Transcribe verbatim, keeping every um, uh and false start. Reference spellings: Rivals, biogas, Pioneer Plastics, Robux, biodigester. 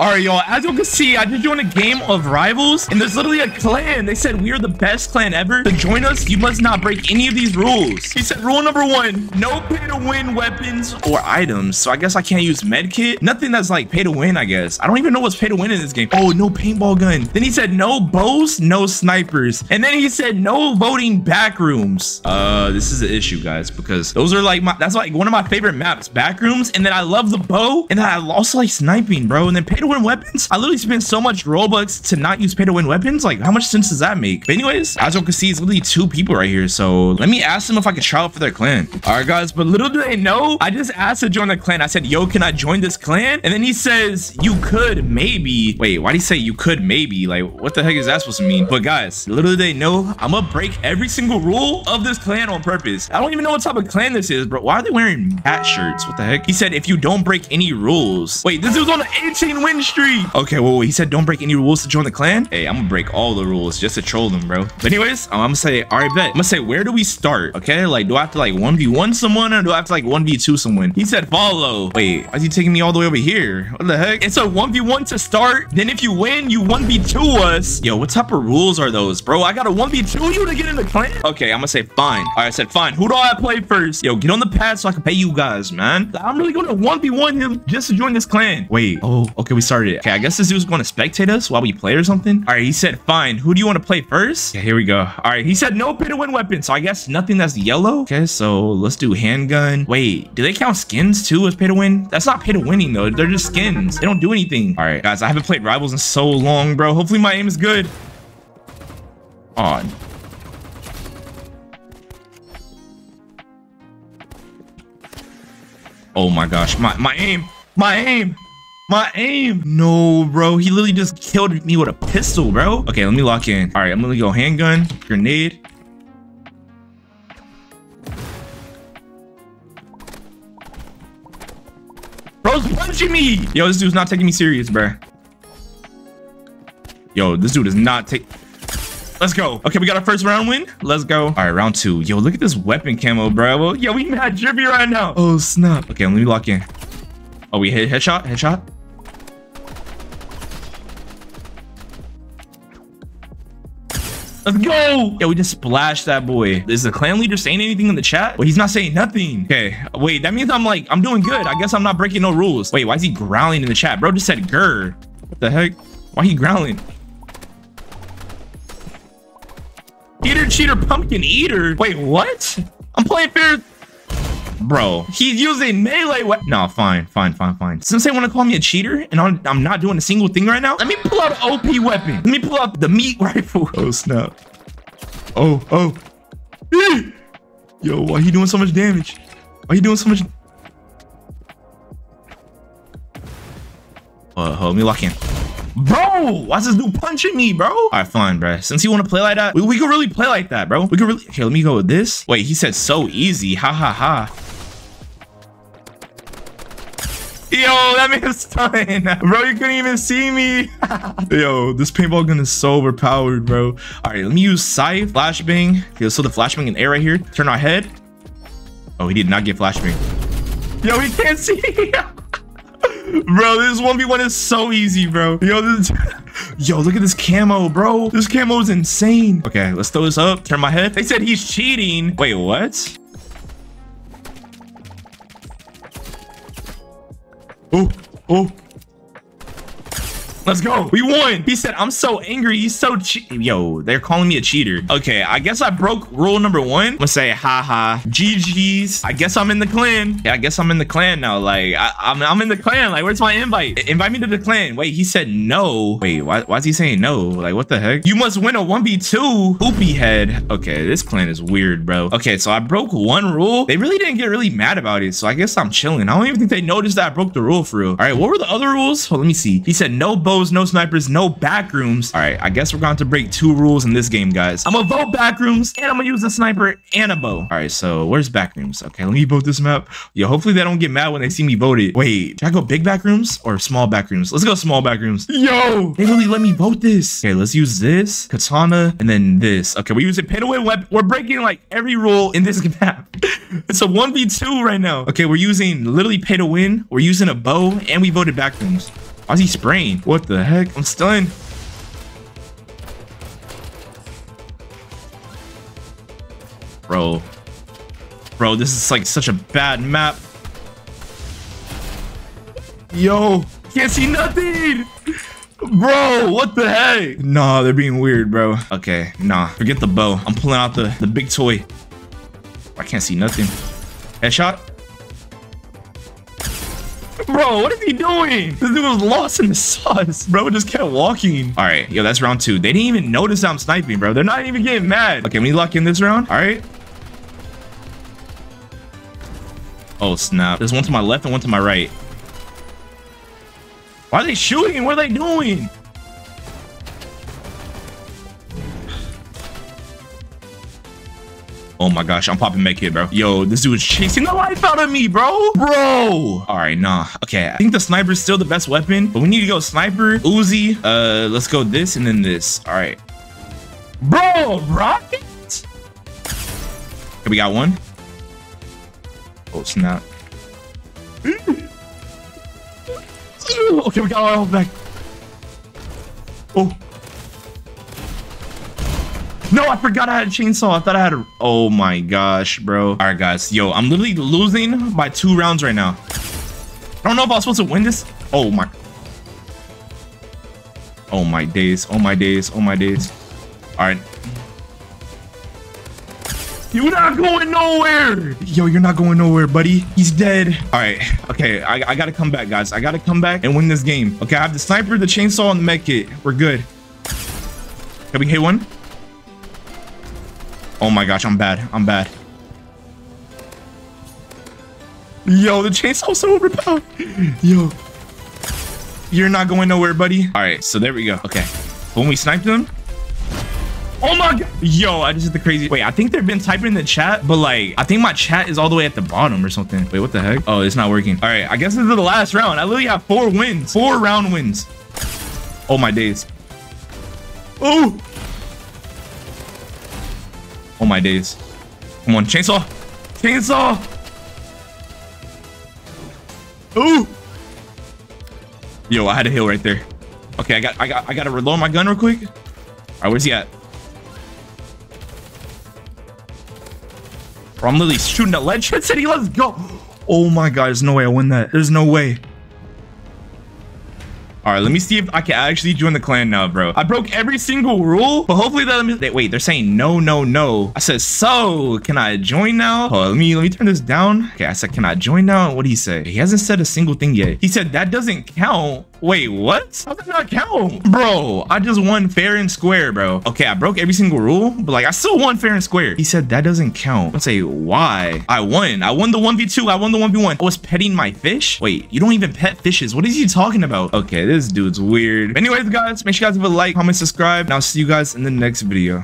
All right, y'all, as you can see, I just joined a game of Rivals, and there's literally a clan. They said we are the best clan ever. To join us, you must not break any of these rules. He said rule number one, no pay to win weapons or items. So I guess I can't use medkit. Nothing that's like pay to win, I guess. I don't even know what's pay to win in this game. Oh, no paintball gun. Then he said no bows, no snipers. And then he said no voting back rooms. Uh, this is an issue, guys, because those are like my, that's like one of my favorite maps, back rooms. And then I love the bow, and then I also like sniping, bro. And then pay to win weapons. I literally spent so much Robux to not use pay to win weapons. Like, how much sense does that make? But anyways, as you can see, it's literally two people right here. So let me ask them if I can try out for their clan. All right, guys, but little do they know, I just asked to join the clan. I said, yo, can I join this clan? And then he says, you could maybe. Wait, why did he say you could maybe? Like, what the heck is that supposed to mean? But guys, little do they know, I'm gonna break every single rule of this clan on purpose. I don't even know what type of clan this is, bro. Why are they wearing bat shirts? What the heck? He said, if you don't break any rules. Wait, this dude's on an eighteen win streak. Okay, well, he said don't break any rules to join the clan. Hey, I'm gonna break all the rules just to troll them, bro. But anyways, I'm gonna say, all right, bet. I'm gonna say, where do we start? Okay, like, do I have to like one v one someone, or do I have to like one v two someone? He said follow. Wait, why is he taking me all the way over here? What the heck? It's a one v one to start. Then if you win, you one v two us. Yo, what type of rules are those, bro? I gotta one v two you to get in the clan? Okay, I'm gonna say fine. All right, I said fine. Who do I play first? Yo, get on the pad so I can pay you guys, man. I'm really gonna one v one him just to join this clan. Wait, oh, okay, we started it. Okay, I guess this dude's going to spectate us while we play or something. All right, he said, fine. Who do you want to play first? Yeah, here we go. All right, he said, no pay to win weapons. So I guess nothing that's yellow. Okay, so let's do handgun. Wait, do they count skins too as pay to win? That's not pay to winning though. They're just skins. They don't do anything. All right, guys, I haven't played Rivals in so long, bro. Hopefully my aim is good. On. Oh my gosh, my, my aim, my aim. My aim. No, bro. He literally just killed me with a pistol, bro. Okay, let me lock in. All right, I'm gonna go handgun, grenade. Bro's punching me. Yo, this dude's not taking me serious, bro. Yo, this dude is not taking... Let's go. Okay, we got our first round win. Let's go. All right, round two. Yo, look at this weapon camo, bro. Yo, we mad drippy right now. Oh, snap. Okay, let me lock in. Oh, we hit headshot, headshot. Let's go. Yeah, we just splashed that boy. Is the clan leader saying anything in the chat? Well, he's not saying nothing. Okay, wait, that means I'm like, I'm doing good. I guess I'm not breaking no rules. Wait, why is he growling in the chat? Bro just said grr. What the heck? Why he growling? Eater, cheater, pumpkin eater. Wait, what? I'm playing fair. Bro, he's using melee weapon. No, fine, fine, fine, fine. Since they want to call me a cheater and I'm, I'm not doing a single thing right now, let me pull out an O P weapon. Let me pull out the meat rifle. Oh, snap. Oh, oh. Eee! Yo, why are you doing so much damage? Why are you doing so much? Uh, hold me lock in. Bro, why's this dude punching me, bro? All right, fine, bro. Since you want to play like that, we, we can really play like that, bro. We can really... Okay, let me go with this. Wait, he said so easy. Ha, ha, ha. Yo, that man is stunning. Bro, you couldn't even see me. Yo, this paintball gun is so overpowered, bro. All right, let me use scythe, flashbang. Okay, let's throw the flashbang in the air right here. Turn our head. Oh, he did not get flashbang. Yo, he can't see. Bro, this one v one is so easy, bro. Yo, this yo, look at this camo, bro. This camo is insane. Okay, let's throw this up. Turn my head. They said he's cheating. Wait, what? Oh, oh. Let's go. We won. He said, I'm so angry. He's so che- Yo, they're calling me a cheater. Okay, I guess I broke rule number one. I'm gonna say, haha, G G's. I guess I'm in the clan. Yeah, I guess I'm in the clan now. Like, I, I'm, I'm in the clan. Like, where's my invite? I invite me to the clan. Wait, he said no. Wait, why, why is he saying no? Like, what the heck? You must win a one v two. Hoopy head. Okay, this clan is weird, bro. Okay, so I broke one rule. They really didn't get really mad about it. So I guess I'm chilling. I don't even think they noticed that I broke the rule for real. All right, what were the other rules? Well, let me see. He said no bow. No snipers, no back rooms. All right, I guess we're going to break two rules in this game, guys. I'm gonna vote back rooms, and I'm gonna use a sniper and a bow. All right, so where's back rooms? Okay, let me vote this map. Yo, hopefully they don't get mad when they see me voted. Wait, should I go big back rooms or small back rooms? Let's go small back rooms. Yo, they really let me vote this. Okay, let's use this katana and then this. Okay, we're using pay to win weapon. We're breaking like every rule in this map. It's a one v two right now. Okay, we're using literally pay to win. We're using a bow, and we voted back rooms. Why is he spraying? What the heck? I'm stunned. Bro. Bro, this is like such a bad map. Yo, can't see nothing. Bro, what the heck? Nah, they're being weird, bro. Okay, nah. Forget the bow. I'm pulling out the, the big toy. I can't see nothing. Headshot. Bro, what is he doing? This dude was lost in the sauce. Bro just kept walking. All right, yo, that's round two. They didn't even notice I'm sniping, bro. They're not even getting mad. Okay, we lock in this round. All right. Oh, snap. There's one to my left and one to my right. Why are they shooting? What are they doing? Oh my gosh, I'm popping med kit, bro. Yo, this dude is chasing the life out of me, bro. Bro. All right, nah. Okay, I think the sniper is still the best weapon, but we need to go sniper, Uzi. Uh, let's go this and then this. All right. Bro, rocket? Okay, we got one. Oh, snap. Okay, we got our health back. Oh. No, I forgot I had a chainsaw. I thought I had a... Oh, my gosh, bro. All right, guys. Yo, I'm literally losing by two rounds right now. I don't know if I was supposed to win this. Oh, my... Oh, my days. Oh, my days. Oh, my days. All right. You're not going nowhere. Yo, you're not going nowhere, buddy. He's dead. All right. Okay. I, I got to come back, guys. I got to come back and win this game. Okay. I have the sniper, the chainsaw, and the med kit. We're good. Can we hit one? Oh my gosh. I'm bad. I'm bad. Yo, the chainsaw's so overpowered. Yo. You're not going nowhere, buddy. All right. So there we go. Okay. When we sniped him. Oh my god. Yo, I just hit the crazy. Wait, I think they've been typing in the chat, but like, I think my chat is all the way at the bottom or something. Wait, what the heck? Oh, it's not working. All right, I guess this is the last round. I literally have four wins, four round wins. Oh my days. Oh. Oh my days. Come on, chainsaw. Chainsaw. Oh. Yo, I had a heal right there. Okay, I got, I got, I got to reload my gun real quick. All right, where's he at? I'm literally shooting at lead. Shit City, let's go. Oh my god, there's no way I win that. There's no way. All right, let me see if I can actually join the clan now, bro. I broke every single rule, but hopefully that... Wait, they're saying no, no, no. I said, so can I join now? Oh, let me let me turn this down. Okay, I said, can I join now? What did he say? He hasn't said a single thing yet. He said, that doesn't count. Wait, what? How does that not count? Bro, I just won fair and square, bro. Okay, I broke every single rule, but like, I still won fair and square. He said, that doesn't count. Let's say, why? I won. I won the one v two. I won the one v one. I was petting my fish. Wait, you don't even pet fishes. What is he talking about? Okay, this dude's weird. Anyways, guys, make sure you guys leave a like, comment, subscribe, and I'll see you guys in the next video.